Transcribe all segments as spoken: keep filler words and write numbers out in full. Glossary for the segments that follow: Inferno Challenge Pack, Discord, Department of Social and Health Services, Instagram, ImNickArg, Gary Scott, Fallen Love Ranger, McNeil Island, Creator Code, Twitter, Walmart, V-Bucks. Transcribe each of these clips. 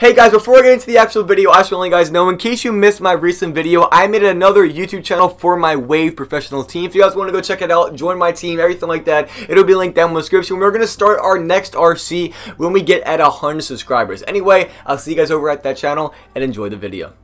Hey guys, before I get into the actual video, I should let you guys know, in case you missed my recent video, I made another YouTube channel for my Wave Professionals team. If you guys want to go check it out, join my team, everything like that, it'll be linked down in the description. We're going to start our next R C when we get at one hundred subscribers. Anyway, I'll see you guys over at that channel and enjoy the video.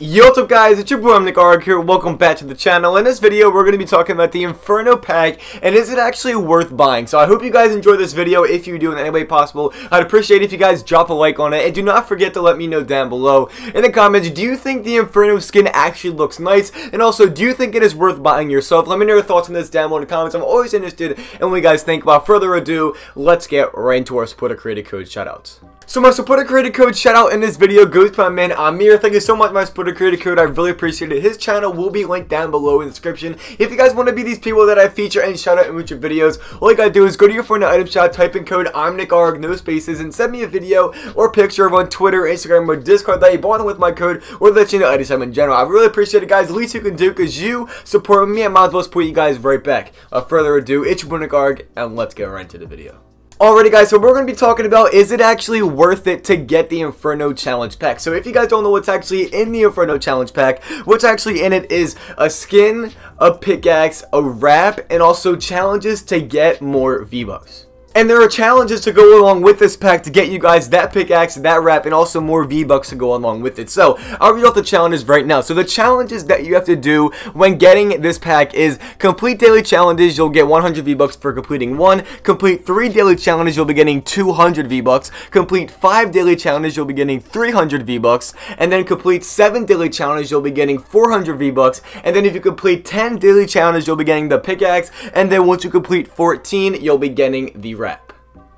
Yo, what's up guys, it's your boy ImNickArg here, welcome back to the channel. In this video, we're going to be talking about the Inferno pack, and is it actually worth buying? So I hope you guys enjoy this video. If you do in any way possible, I'd appreciate it if you guys drop a like on it, and do not forget to let me know down below in the comments, do you think the Inferno skin actually looks nice, and also, do you think it is worth buying yourself? Let me know your thoughts on this down below in the comments. I'm always interested in what you guys think. Without further ado, let's get right into our supporter creator code shoutouts. So my supporter creator code shoutout in this video goes to my man Amir. Thank you so much, my supporter creator code, I really appreciate it. His channel will be linked down below in the description. If you guys want to be these people that I feature and shout out in future videos, all you gotta do is go to your phone item shop, type in code ImNickArg, no spaces, and send me a video or picture of on Twitter, Instagram, or Discord that you bought with my code, or let you know item shop in general. I really appreciate it guys, the least you can do because you support me, I might as well support you guys right back. Without further ado, it's your ImNickArg, and let's get right into the video. Alrighty guys, so we're going to be talking about, is it actually worth it to get the Inferno Challenge Pack? So if you guys don't know what's actually in the Inferno Challenge Pack, what's actually in it is a skin, a pickaxe, a wrap, and also challenges to get more V-Bucks. And there are challenges to go along with this pack to get you guys that pickaxe, that wrap, and also more V-Bucks to go along with it. So, I'll read off the challenges right now. So, the challenges that you have to do when getting this pack is complete daily challenges, you'll get one hundred V-Bucks for completing one. Complete three daily challenges, you'll be getting two hundred V-Bucks. Complete five daily challenges, you'll be getting three hundred V-Bucks. And then complete seven daily challenges, you'll be getting four hundred V-Bucks. And then if you complete ten daily challenges, you'll be getting the pickaxe. And then once you complete fourteen, you'll be getting the wrap.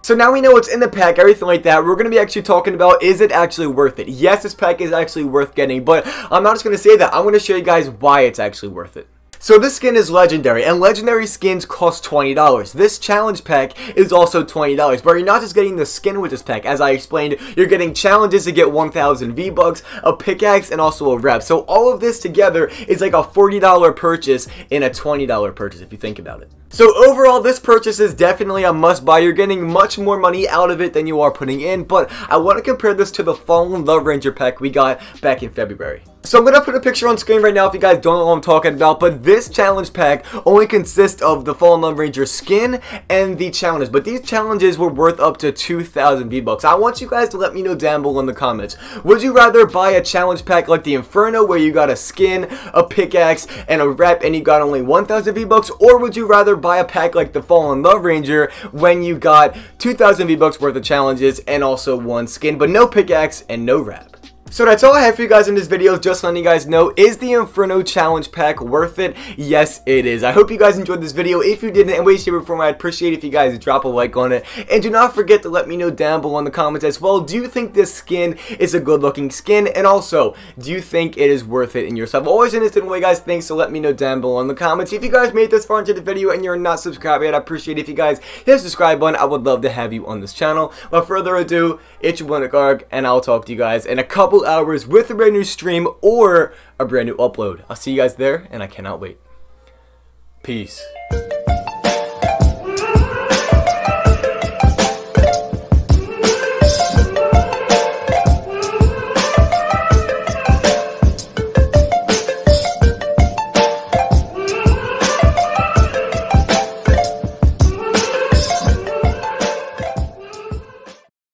So now we know what's in the pack, everything like that, we're going to be actually talking about, is it actually worth it? Yes, this pack is actually worth getting, but I'm not just going to say that, I'm going to show you guys why it's actually worth it. So this skin is legendary, and legendary skins cost twenty dollars. This challenge pack is also twenty dollars, but you're not just getting the skin with this pack. As I explained, you're getting challenges to get one thousand V-Bucks, a pickaxe, and also a wrap. So all of this together is like a forty dollar purchase and a twenty dollar purchase, if you think about it. So overall, this purchase is definitely a must-buy. You're getting much more money out of it than you are putting in, but I want to compare this to the Fallen Love Ranger pack we got back in February. So I'm going to put a picture on screen right now if you guys don't know what I'm talking about, but this challenge pack only consists of the Fallen Love Ranger skin and the challenges, but these challenges were worth up to two thousand V-Bucks. I want you guys to let me know down below in the comments. Would you rather buy a challenge pack like the Inferno where you got a skin, a pickaxe, and a wrap and you got only one thousand V-Bucks, or would you rather buy a pack like the Fallen Love Ranger when you got two thousand V-Bucks worth of challenges and also one skin, but no pickaxe and no wrap? So that's all I have for you guys in this video, just letting you guys know, is the Inferno Challenge Pack worth it? Yes, it is. I hope you guys enjoyed this video. If you did in any way, shape, or form, I'd appreciate it if you guys drop a like on it. And do not forget to let me know down below in the comments as well, do you think this skin is a good looking skin? And also, do you think it is worth it in yourself? I'm always interested in what you guys think, so let me know down below in the comments. If you guys made this far into the video and you're not subscribed yet, I'd appreciate it if you guys hit the subscribe button. I would love to have you on this channel. Without further ado, it's your boy ImNickArg, and I'll talk to you guys in a couple hours with a brand new stream or a brand new upload. I'll see you guys there, and I cannot wait. Peace.